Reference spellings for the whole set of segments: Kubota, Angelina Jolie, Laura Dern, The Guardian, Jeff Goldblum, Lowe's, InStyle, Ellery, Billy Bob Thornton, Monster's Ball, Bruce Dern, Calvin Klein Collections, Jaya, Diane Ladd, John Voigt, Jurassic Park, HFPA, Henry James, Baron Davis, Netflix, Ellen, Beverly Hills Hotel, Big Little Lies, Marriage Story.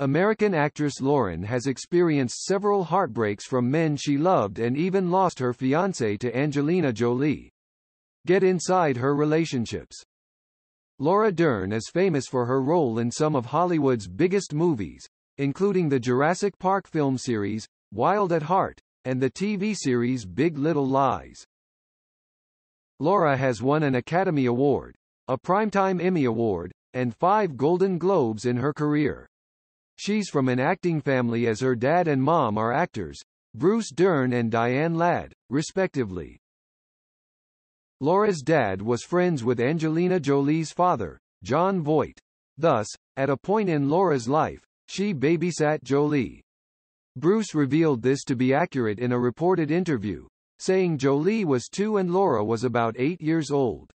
American actress Lauren has experienced several heartbreaks from men she loved and even lost her fiancé to Angelina Jolie. Get inside her relationships. Laura Dern is famous for her role in some of Hollywood's biggest movies, including the Jurassic Park film series, Wild at Heart, and the TV series Big Little Lies. Laura has won an Academy Award, a Primetime Emmy Award, and 5 Golden Globes in her career. She's from an acting family as her dad and mom are actors, Bruce Dern and Diane Ladd, respectively. Laura's dad was friends with Angelina Jolie's father, John Voigt. Thus, at a point in Laura's life, she babysat Jolie. Bruce revealed this to be accurate in a reported interview, saying Jolie was 2 and Laura was about 8 years old.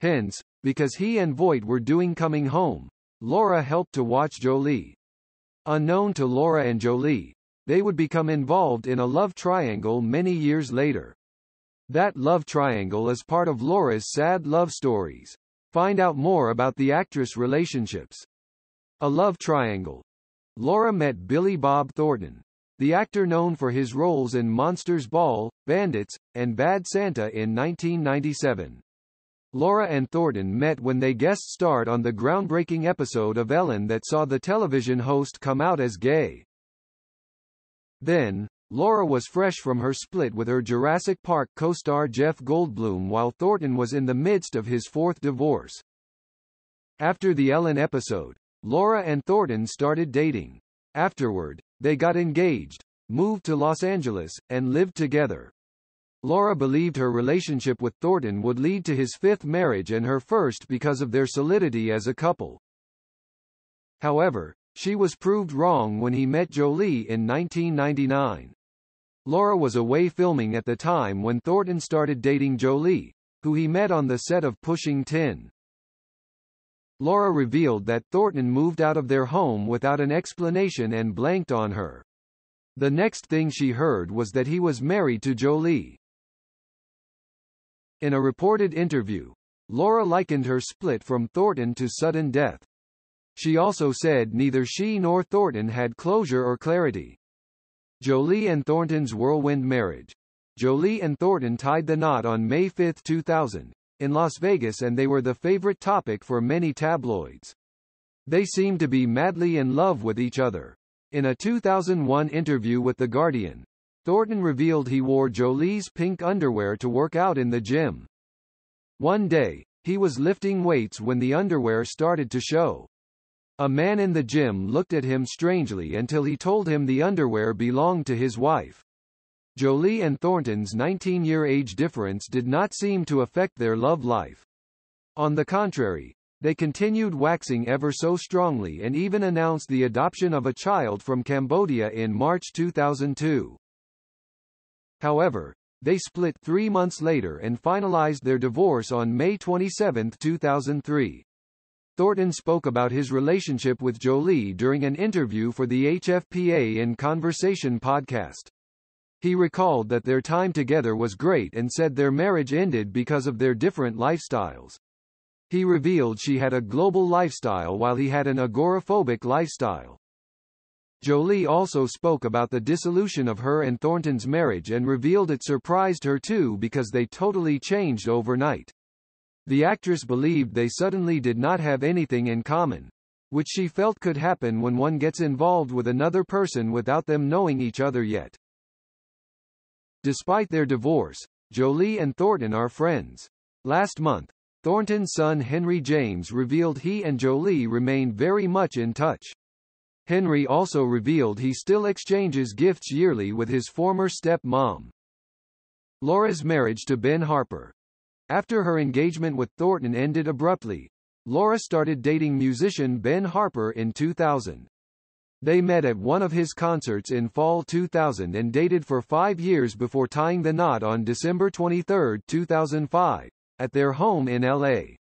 Hence, because he and Voigt were doing Coming Home, Laura helped to watch Jolie. Unknown to Laura and Jolie, they would become involved in a love triangle many years later. That love triangle is part of Laura's sad love stories. Find out more about the actress relationships. A love triangle. Laura met Billy Bob Thornton, the actor known for his roles in Monster's Ball, Bandits, and Bad Santa in 1997. Laura and Thornton met when they guest starred on the groundbreaking episode of Ellen that saw the television host come out as gay. Then, Laura was fresh from her split with her Jurassic Park co-star Jeff Goldblum while Thornton was in the midst of his 4th divorce. After the Ellen episode, Laura and Thornton started dating. Afterward, they got engaged, moved to Los Angeles, and lived together. Laura believed her relationship with Thornton would lead to his 5th marriage and her 1st because of their solidity as a couple. However, she was proved wrong when he met Jolie in 1999. Laura was away filming at the time when Thornton started dating Jolie, who he met on the set of Pushing Tin. Laura revealed that Thornton moved out of their home without an explanation and blanked on her. The next thing she heard was that he was married to Jolie. In a reported interview, Laura likened her split from Thornton to sudden death. She also said neither she nor Thornton had closure or clarity. Jolie and Thornton's whirlwind marriage. Jolie and Thornton tied the knot on May 5, 2000, in Las Vegas, and they were the favorite topic for many tabloids. They seemed to be madly in love with each other. In a 2001 interview with The Guardian, Thornton revealed he wore Jolie's pink underwear to work out in the gym. One day, he was lifting weights when the underwear started to show. A man in the gym looked at him strangely until he told him the underwear belonged to his wife. Jolie and Thornton's 19-year age difference did not seem to affect their love life. On the contrary, they continued waxing ever so strongly and even announced the adoption of a child from Cambodia in March 2002. However, they split 3 months later and finalized their divorce on May 27, 2003. Thornton spoke about his relationship with Jolie during an interview for the HFPA In Conversation podcast. He recalled that their time together was great and said their marriage ended because of their different lifestyles. He revealed she had a global lifestyle while he had an agoraphobic lifestyle. Jolie also spoke about the dissolution of her and Thornton's marriage and revealed it surprised her too because they totally changed overnight. The actress believed they suddenly did not have anything in common, which she felt could happen when one gets involved with another person without them knowing each other yet. Despite their divorce, Jolie and Thornton are friends. Last month, Thornton's son Henry James revealed he and Jolie remained very much in touch. Henry also revealed he still exchanges gifts yearly with his former step-mom. Laura's marriage to Ben Harper. After her engagement with Thornton ended abruptly, Laura started dating musician Ben Harper in 2000. They met at one of his concerts in fall 2000 and dated for 5 years before tying the knot on December 23, 2005. At their home in L.A.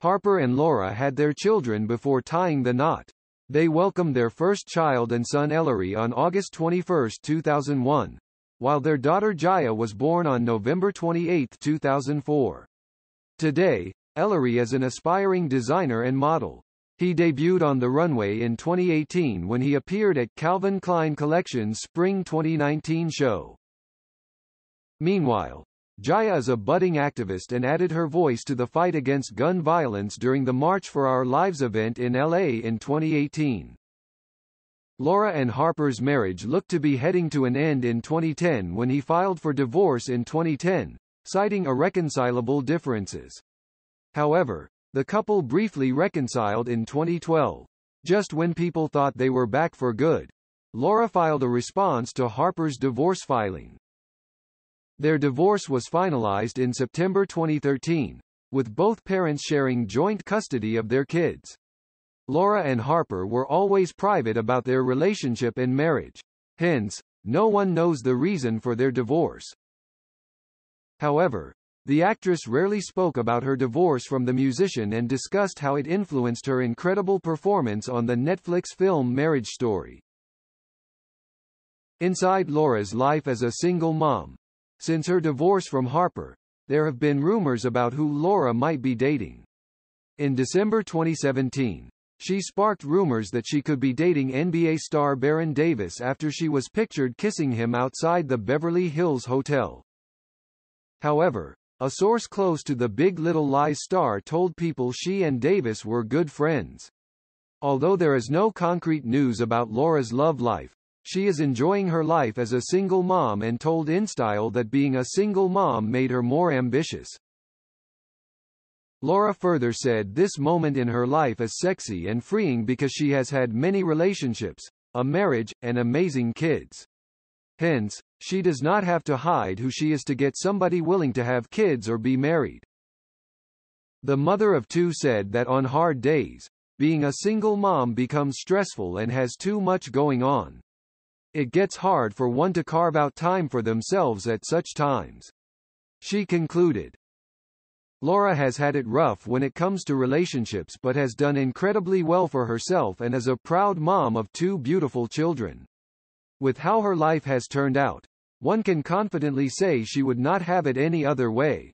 Harper and Laura had their children before tying the knot. They welcomed their first child and son Ellery on August 21, 2001, while their daughter Jaya was born on November 28, 2004. Today, Ellery is an aspiring designer and model. He debuted on the runway in 2018 when he appeared at Calvin Klein Collections' Spring 2019 show. Meanwhile, Jaya is a budding activist and added her voice to the fight against gun violence during the March for Our Lives event in LA in 2018. Laura and Harper's marriage looked to be heading to an end in 2010 when he filed for divorce in 2010, citing irreconcilable differences. However, the couple briefly reconciled in 2012. Just when people thought they were back for good, Laura filed a response to Harper's divorce filing. Their divorce was finalized in September 2013, with both parents sharing joint custody of their kids. Laura and Harper were always private about their relationship and marriage. Hence, no one knows the reason for their divorce. However, the actress rarely spoke about her divorce from the musician and discussed how it influenced her incredible performance on the Netflix film Marriage Story. Inside Laura's life as a single mom. Since her divorce from Harper, there have been rumors about who Laura might be dating. In December 2017, she sparked rumors that she could be dating NBA star Baron Davis after she was pictured kissing him outside the Beverly Hills Hotel. However, a source close to the Big Little Lies star told People she and Davis were good friends. Although there is no concrete news about Laura's love life, she is enjoying her life as a single mom and told InStyle that being a single mom made her more ambitious. Laura further said this moment in her life is sexy and freeing because she has had many relationships, a marriage, and amazing kids. Hence, she does not have to hide who she is to get somebody willing to have kids or be married. The mother of two said that on hard days, being a single mom becomes stressful and has too much going on. It gets hard for one to carve out time for themselves at such times. She concluded. Laura has had it rough when it comes to relationships but has done incredibly well for herself and is a proud mom of two beautiful children. With how her life has turned out, one can confidently say she would not have it any other way.